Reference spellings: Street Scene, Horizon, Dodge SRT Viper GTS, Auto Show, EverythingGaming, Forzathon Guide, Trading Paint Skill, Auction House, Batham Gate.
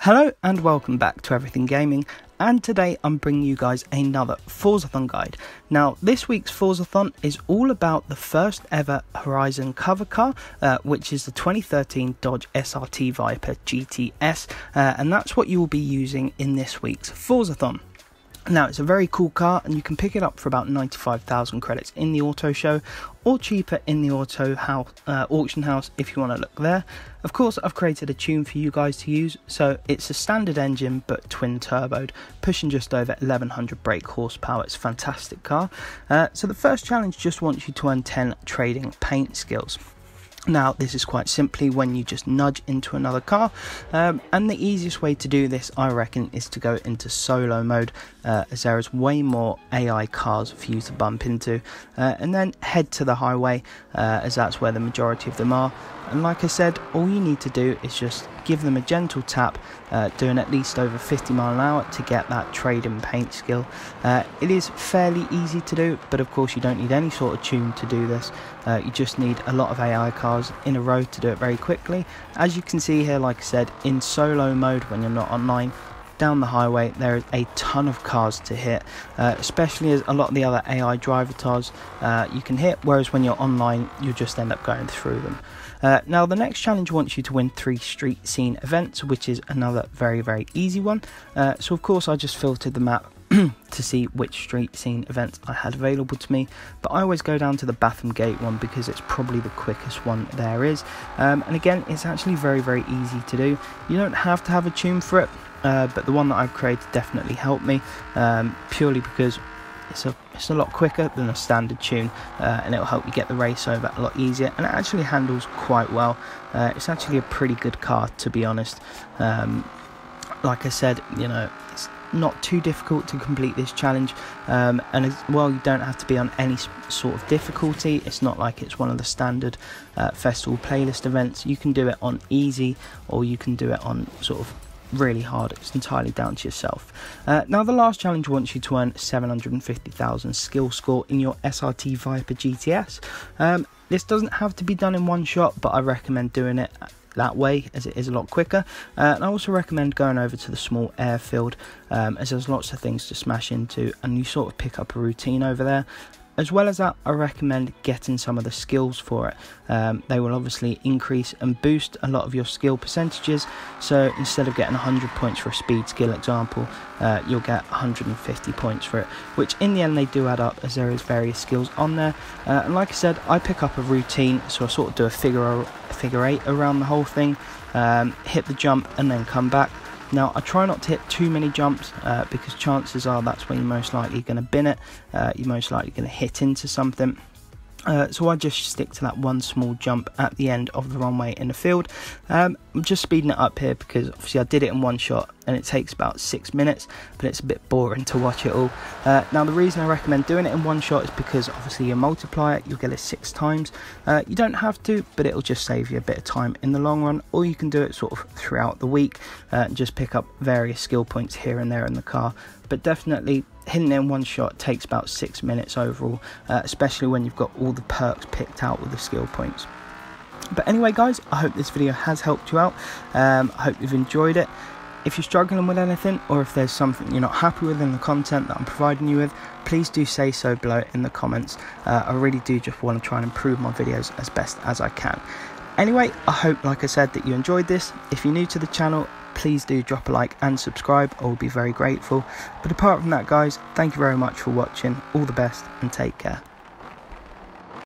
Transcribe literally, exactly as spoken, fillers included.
Hello and welcome back to Everything Gaming, and today I'm bringing you guys another Forzathon guide. Now this week's Forzathon is all about the first ever Horizon cover car, uh, which is the twenty thirteen Dodge S R T Viper G T S, uh, and that's what you will be using in this week's Forzathon. Now it's a very cool car and you can pick it up for about ninety-five thousand credits in the Auto Show, or cheaper in the Auto House, uh, Auction House if you want to look there. Of course I've created a tune for you guys to use, so it's a standard engine but twin turboed, pushing just over eleven hundred brake horsepower. It's a fantastic car. Uh, so the first challenge just wants you to earn ten trading paint skills. Now this is quite simply when you just nudge into another car, um, and the easiest way to do this I reckon is to go into solo mode, uh, as there is way more A I cars for you to bump into, uh, and then head to the highway, uh, as that's where the majority of them are. And like I said, all you need to do is just give them a gentle tap, uh, doing at least over fifty mile an hour to get that trade and paint skill. Uh, it is fairly easy to do, but of course you don't need any sort of tune to do this. Uh, you just need a lot of A I cars in a row to do it very quickly. As you can see here, like I said, in solo mode when you're not online, down the highway there is a ton of cars to hit, uh, especially as a lot of the other A I driver cars uh, you can hit, whereas when you're online you just end up going through them. Uh, now the next challenge wants you to win three street scene events, which is another very very easy one. Uh, so of course I just filtered the map to see which street scene events I had available to me, but I always go down to the Batham Gate one because it's probably the quickest one there is, um, and again it's actually very very easy to do. You don't have to have a tune for it, uh, but the one that I've created definitely helped me, um, purely because It's a, it's a lot quicker than a standard tune, uh, and it'll help you get the race over a lot easier, and it actually handles quite well. Uh, it's actually a pretty good car, to be honest. Um, like I said, you know, it's not too difficult to complete this challenge, um, and as well you don't have to be on any sort of difficulty. It's not like it's one of the standard uh, festival playlist events. You can do it on easy or you can do it on sort of really hard. It's entirely down to yourself. Uh, now the last challenge wants you to earn seven hundred fifty thousand skill score in your S R T Viper G T S. Um, this doesn't have to be done in one shot, but I recommend doing it that way as it is a lot quicker, uh, and I also recommend going over to the small airfield, um, as there's lots of things to smash into and you sort of pick up a routine over there. As well as that, I recommend getting some of the skills for it. Um, they will obviously increase and boost a lot of your skill percentages, so instead of getting one hundred points for a speed skill example, uh, you'll get one hundred fifty points for it, which in the end they do add up as there is various skills on there. Uh, and like I said, I pick up a routine, so I sort of do a figure, figure eight around the whole thing, um, hit the jump and then come back. Now I try not to hit too many jumps, uh, because chances are that's when you're most likely going to bin it, uh, you're most likely going to hit into something. Uh, so I just stick to that one small jump at the end of the runway in the field. Um, I'm just speeding it up here because obviously I did it in one shot and it takes about six minutes, but it's a bit boring to watch it all. Uh, now the reason I recommend doing it in one shot is because obviously you multiply it, you'll get it six times. Uh, you don't have to, but it'll just save you a bit of time in the long run, or you can do it sort of throughout the week, uh, and just pick up various skill points here and there in the car. But definitely hitting it in one shot takes about six minutes overall, uh, especially when you've got all the perks picked out with the skill points. But anyway guys, I hope this video has helped you out. um, I hope you've enjoyed it. If you're struggling with anything, or if there's something you're not happy with in the content that I'm providing you with, please do say so below in the comments. uh, I really do just want to try and improve my videos as best as I can. Anyway, I hope, like I said, that you enjoyed this. If you're new to the channel, please do drop a like and subscribe. I would be very grateful. But apart from that guys, thank you very much for watching. All the best and take care.